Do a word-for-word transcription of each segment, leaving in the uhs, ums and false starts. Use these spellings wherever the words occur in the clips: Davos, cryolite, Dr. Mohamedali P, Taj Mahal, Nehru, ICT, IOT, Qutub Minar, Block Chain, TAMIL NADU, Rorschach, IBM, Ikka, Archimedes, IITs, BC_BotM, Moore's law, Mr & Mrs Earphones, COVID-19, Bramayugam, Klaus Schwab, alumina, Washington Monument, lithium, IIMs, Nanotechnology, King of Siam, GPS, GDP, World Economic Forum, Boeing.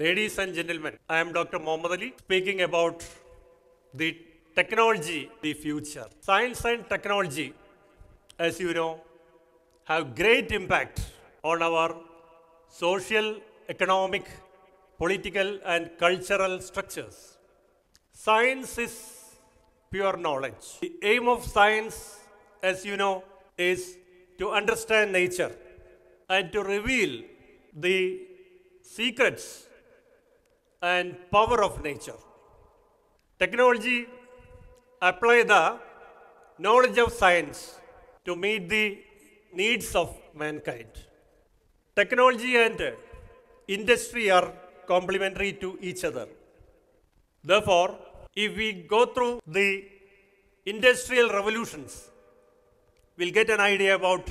Ladies and gentlemen, I am Doctor Mohamedali speaking about the technology, the future. Science and technology, as you know, have great impact on our social, economic, political and cultural structures. Science is pure knowledge. The aim of science, as you know, is to understand nature and to reveal the secrets and power of nature. Technology apply the knowledge of science to meet the needs of mankind. Technology and industry are complementary to each other. Therefore, if we go through the industrial revolutions, we'll get an idea about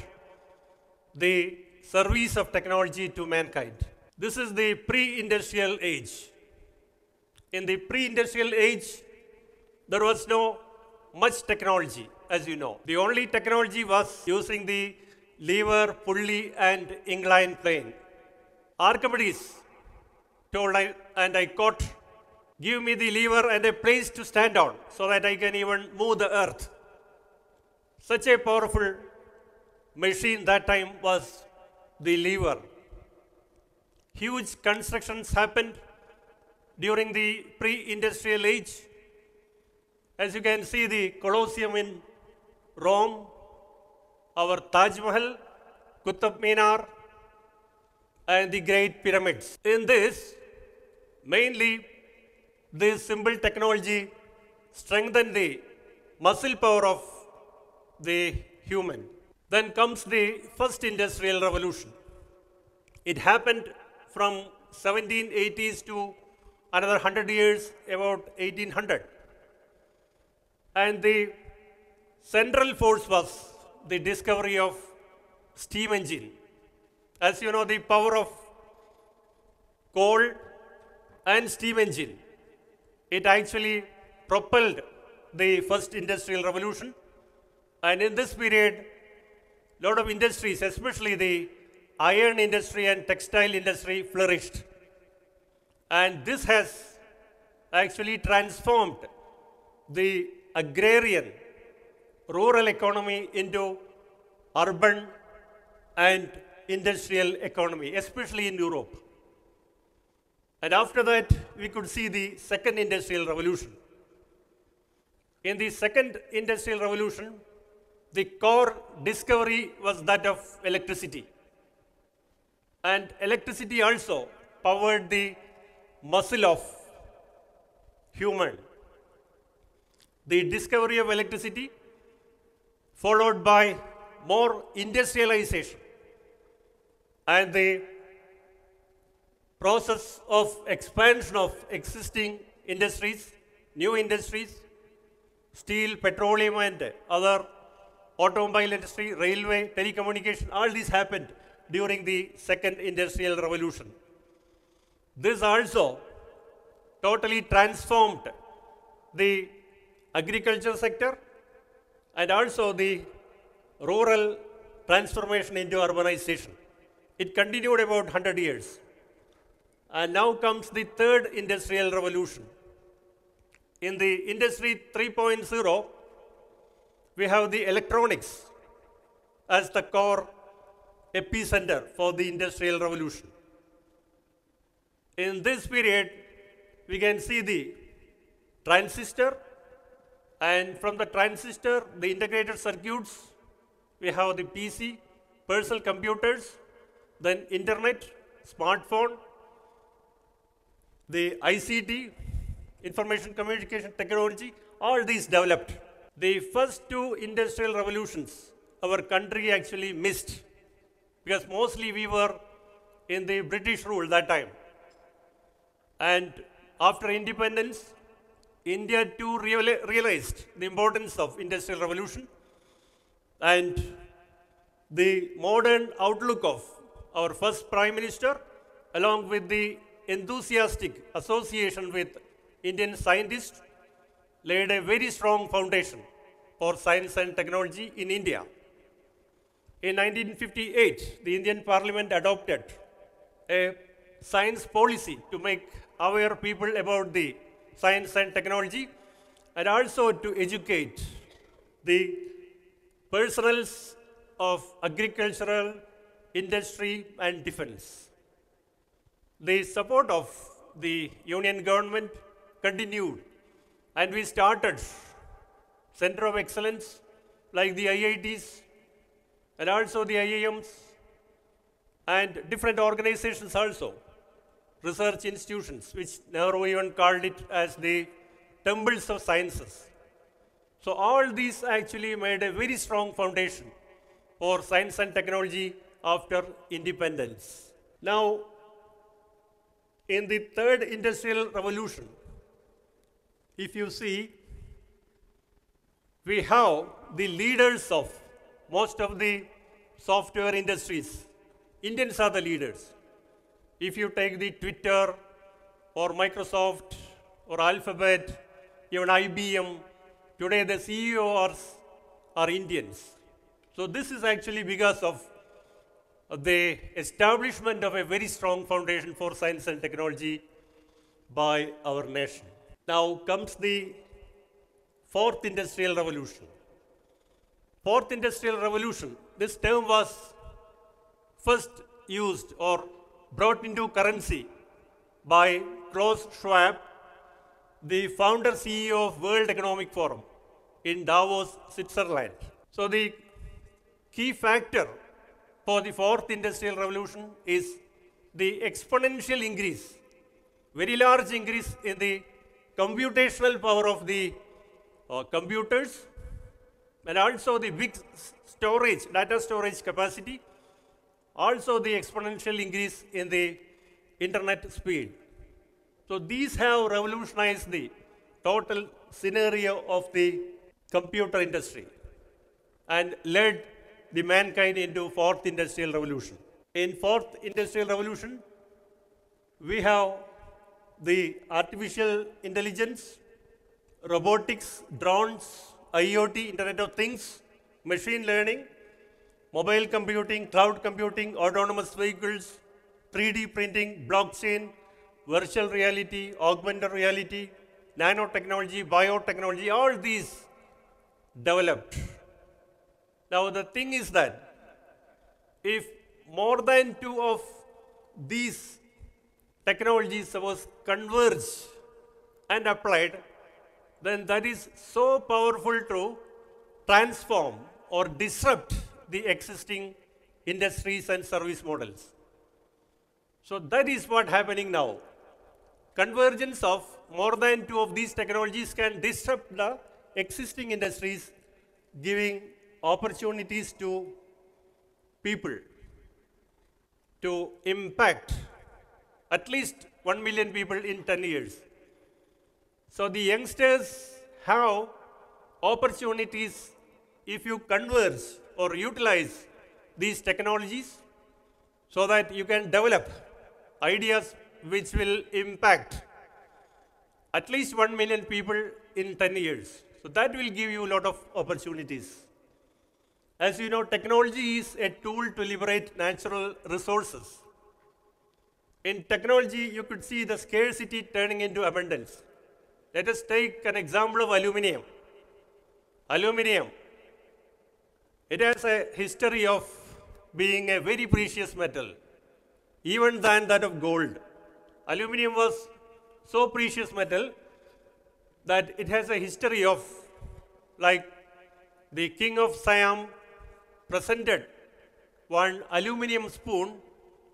the service of technology to mankind. This is the pre-industrial age. In the pre-industrial age, there was no much technology, as you know. The only technology was using the lever, pulley, and inclined plane. Archimedes told, I, and I quote, "Give me the lever and a place to stand on so that I can even move the earth." Such a powerful machine that time was the lever. Huge constructions happened during the pre-industrial age. As you can see, the Colosseum in Rome, our Taj Mahal, Qutub Minar, and the Great Pyramids. In this, mainly, this simple technology strengthened the muscle power of the human. Then comes the first industrial revolution. It happened from seventeen eighties to another hundred years, about eighteen hundred. And the central force was the discovery of steam engine. As you know, the power of coal and steam engine, it actually propelled the first industrial revolution. And in this period, a lot of industries, especially the iron industry and textile industry, flourished. And this has actually transformed the agrarian, rural economy into urban and industrial economy, especially in Europe. And after that, we could see the second industrial revolution. In the second industrial revolution, the core discovery was that of electricity. And electricity also powered the muscle of human. The discovery of electricity followed by more industrialization and the process of expansion of existing industries, new industries, steel, petroleum and other automobile industry, railway, telecommunication, all these happened during the second industrial revolution. This also totally transformed the agriculture sector and also the rural transformation into urbanization. It continued about one hundred years. And now comes the third industrial revolution. In the industry three point oh, we have the electronics as the core epicenter for the industrial revolution. In this period, we can see the transistor, and from the transistor, the integrated circuits, we have the P C, personal computers, then internet, smartphone, the I C T, information communication technology, all these developed. The first two industrial revolutions, our country actually missed, because mostly we were in the British rule that time. And after independence, India too reala- realized the importance of industrial revolution and the modern outlook of our first Prime Minister, along with the enthusiastic association with Indian scientists, laid a very strong foundation for science and technology in India. In nineteen fifty-eight, the Indian Parliament adopted a science policy to make aware people about the science and technology, and also to educate the personnels of agricultural, industry, and defense. The support of the union government continued, and we started Center of Excellence like the I I Ts and also the I I Ms and different organizations also, research institutions, which Nehru even called it as the temples of sciences. So all these actually made a very strong foundation for science and technology after independence. Now, in the third industrial revolution, if you see, we have the leaders of most of the software industries. Indians are the leaders. If you take the Twitter or Microsoft or Alphabet, even I B M, today the C E Os are Indians. So this is actually because of the establishment of a very strong foundation for science and technology by our nation. Now comes the Fourth Industrial Revolution. Fourth Industrial Revolution, this term was first used or brought into currency by Klaus Schwab, the founder C E O of World Economic Forum in Davos, Switzerland. So the key factor for the Fourth Industrial Revolution is the exponential increase, very large increase in the computational power of the uh, computers, and also the big storage, data storage capacity, also the exponential increase in the internet speed. So these have revolutionized the total scenario of the computer industry and led the mankind into Fourth Industrial Revolution. In Fourth Industrial Revolution, we have the artificial intelligence, robotics, drones, I O T, Internet of Things, machine learning, mobile computing, cloud computing, autonomous vehicles, three D printing, blockchain, virtual reality, augmented reality, nanotechnology, biotechnology, all these developed. Now the thing is that if more than two of these technologies was converged and applied, then that is so powerful to transform or disrupt the existing industries and service models. So that is what is happening now. Convergence of more than two of these technologies can disrupt the existing industries, giving opportunities to people to impact at least one million people in ten years. So the youngsters have opportunities if you converge or utilize these technologies so that you can develop ideas which will impact at least one million people in ten years. So that will give you a lot of opportunities. As you know, technology is a tool to liberate natural resources. In technology, you could see the scarcity turning into abundance. Let us take an example of aluminium. Aluminium, it has a history of being a very precious metal, even than that of gold. Aluminium was so precious metal that it has a history of, like the King of Siam presented one aluminium spoon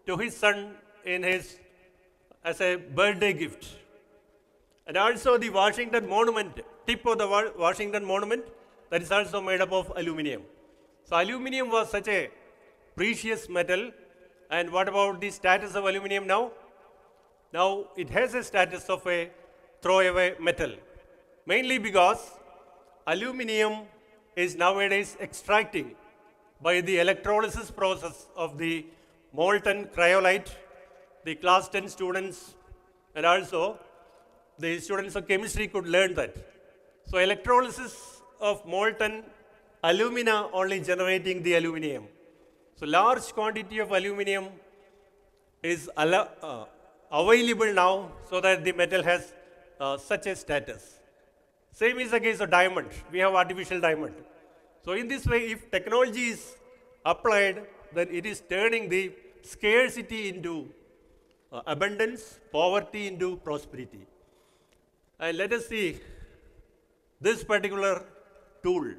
to his son in his, as a birthday gift. And also the Washington Monument, tip of the Washington Monument, that is also made up of aluminium. So aluminium was such a precious metal. And what about the status of aluminium now? Now it has a status of a throwaway metal, mainly because aluminium is nowadays extracting by the electrolysis process of the molten cryolite. The class ten students and also the students of chemistry could learn that. So electrolysis of molten alumina only generating the aluminium. So large quantity of aluminium is uh, available now, so that the metal has uh, such a status. Same is the case of diamond. We have artificial diamond. So in this way, if technology is applied, then it is turning the scarcity into uh, abundance, poverty into prosperity. And let us see this particular tool.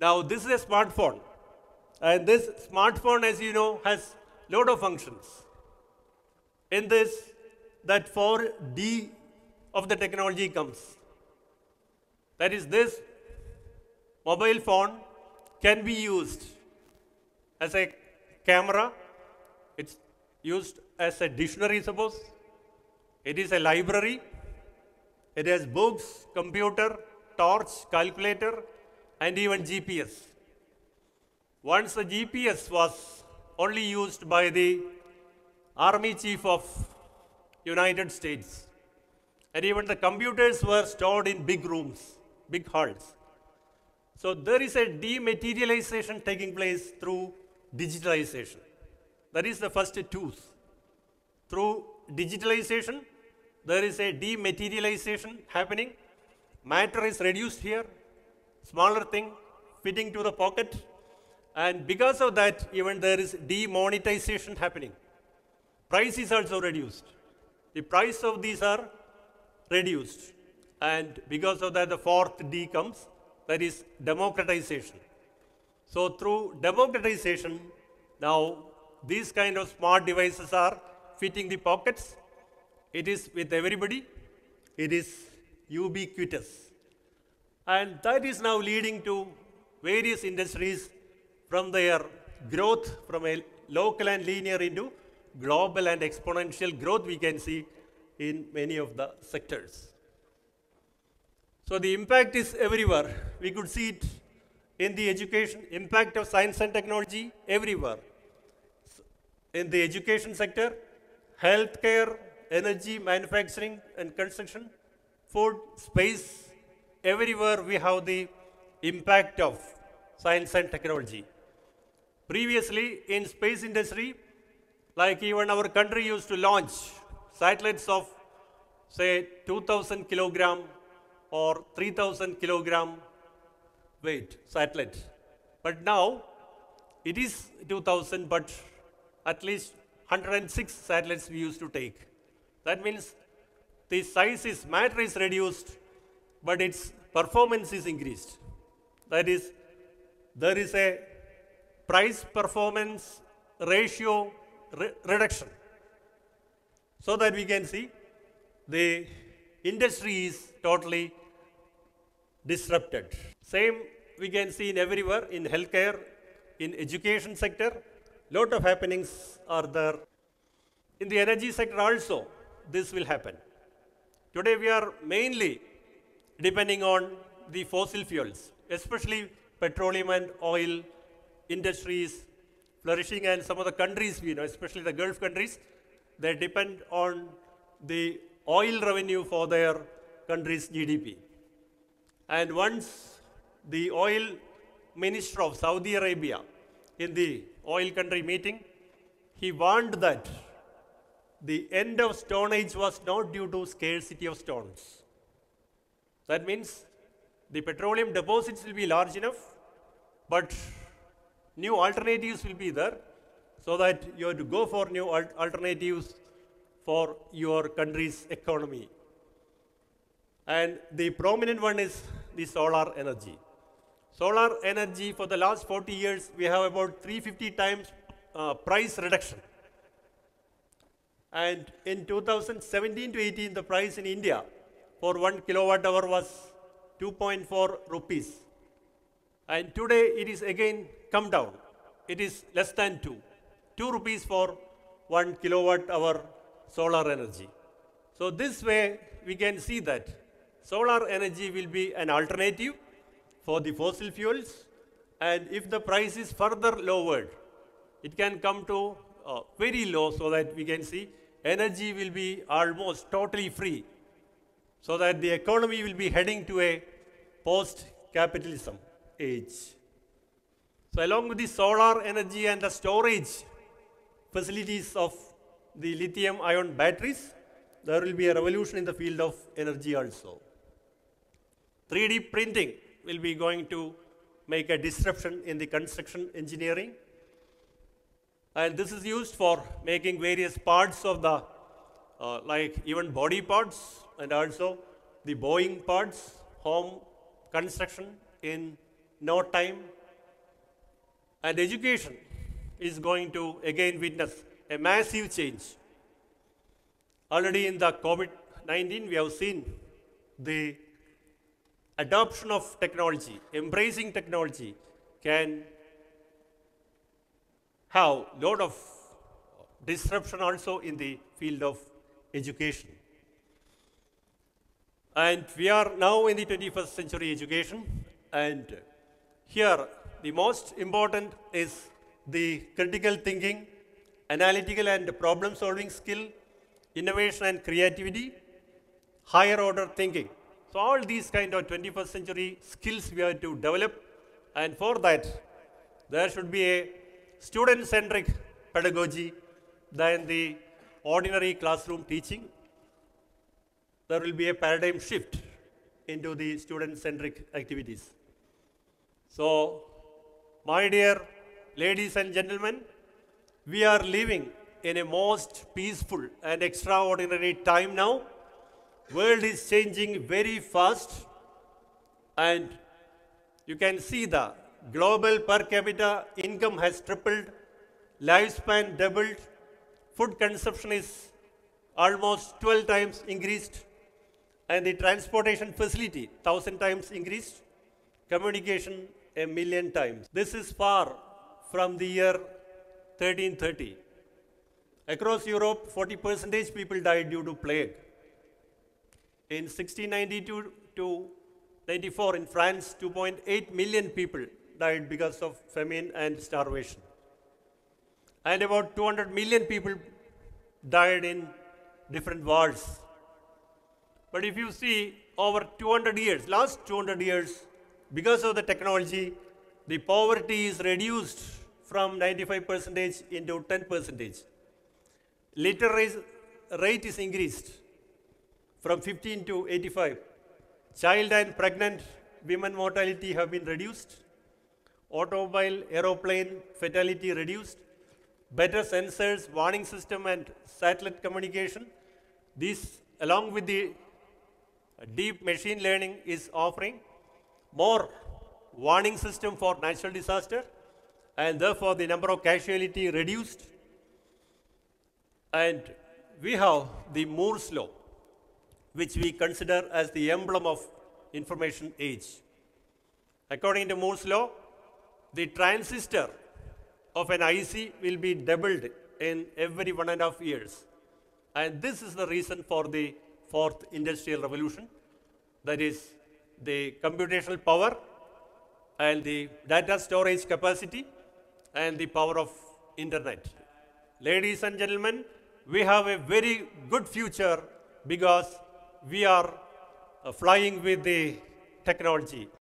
Now, this is a smartphone. And this smartphone, as you know, has a lot of functions. In this, that four D of the technology comes. That is, this mobile phone can be used as a camera. It's used as a dictionary, suppose. It is a library. It has books, computer, torch, calculator, and even G P S. Once the G P S was only used by the Army Chief of United States. And even the computers were stored in big rooms, big halls. So there is a dematerialization taking place through digitalization. That is the first tooth. Through digitalization, there is a dematerialization happening. Matter is reduced here, smaller thing, fitting to the pocket. And because of that, even there is demonetization happening. Price is also reduced. The price of these are reduced. And because of that, the fourth D comes, that is democratization. So through democratization, now these kind of smart devices are fitting the pockets. It is with everybody. It is ubiquitous. And that is now leading to various industries from their growth from a local and linear into global and exponential growth we can see in many of the sectors. So the impact is everywhere. We could see it in the education, impact of science and technology everywhere. In the education sector, healthcare, energy, manufacturing and construction, food, space, everywhere we have the impact of science and technology. Previously, in space industry, like even our country used to launch satellites of, say, two thousand kilogram or three thousand kilogram weight satellite. But now, it is two thousand, but at least one hundred six satellites we used to take. That means the size is, matter is reduced, but its performance is increased. That is, there is a price-performance ratio re reduction. So that we can see the industry is totally disrupted. Same we can see in everywhere, in healthcare, in education sector, lot of happenings are there. In the energy sector also, this will happen. Today we are mainly depending on the fossil fuels, especially petroleum and oil industries flourishing, and some of the countries, you know, especially the Gulf countries, they depend on the oil revenue for their country's G D P. And once the oil minister of Saudi Arabia in the oil country meeting, he warned that the end of Stone Age was not due to scarcity of stones. That means the petroleum deposits will be large enough, but new alternatives will be there, so that you have to go for new alternatives for your country's economy. And the prominent one is the solar energy. Solar energy, for the last forty years, we have about three hundred fifty times uh, price reduction. And in two thousand seventeen to eighteen, the price in India for one kilowatt hour was two point four rupees. And today, it is again come down. It is less than two. two rupees for one kilowatt hour solar energy. So this way, we can see that solar energy will be an alternative for the fossil fuels. And if the price is further lowered, it can come to uh, very low, so that we can see energy will be almost totally free, so that the economy will be heading to a post-capitalism age. So along with the solar energy and the storage facilities of the lithium ion batteries, there will be a revolution in the field of energy also. three D printing will be going to make a disruption in the construction engineering. And this is used for making various parts of the, uh, like even body parts and also the Boeing parts, home construction in no time. And education is going to again witness a massive change. Already in the COVID nineteen, we have seen the adoption of technology, embracing technology can have a lot of disruption also in the field of education. And we are now in the twenty-first century education, and here the most important is the critical thinking, analytical and problem-solving skill, innovation and creativity, higher order thinking. So all these kind of twenty-first century skills we have to develop, and for that there should be a student-centric pedagogy than the ordinary classroom teaching. There will be a paradigm shift into the student-centric activities. So, my dear ladies and gentlemen, we are living in a most peaceful and extraordinary time now. World is changing very fast, and you can see the global per capita income has tripled, lifespan doubled, food consumption is almost twelve times increased, and the transportation facility one thousand times increased, communication a million times. This is far from the year thirteen thirty. Across Europe, forty percent people died due to plague. In sixteen ninety-two to ninety-four in France, two point eight million people died because of famine and starvation. And about two hundred million people died in different wars. But if you see over two hundred years, last two hundred years, because of the technology, the poverty is reduced from ninety-five percent into ten percent. Literacy rate is increased from fifteen to eighty-five. Child and pregnant women mortality have been reduced. Automobile, aeroplane fatality reduced. Better sensors, warning system, and satellite communication. This, along with the deep machine learning, is offering more warning system for natural disaster, and therefore the number of casualty reduced. And we have the Moore's law, which we consider as the emblem of information age. According to Moore's law, the transistor of an I C will be doubled in every one and a half years. And this is the reason for the fourth industrial revolution, that is the computational power and the data storage capacity and the power of internet. Ladies and gentlemen, we have a very good future because we are flying with the technology.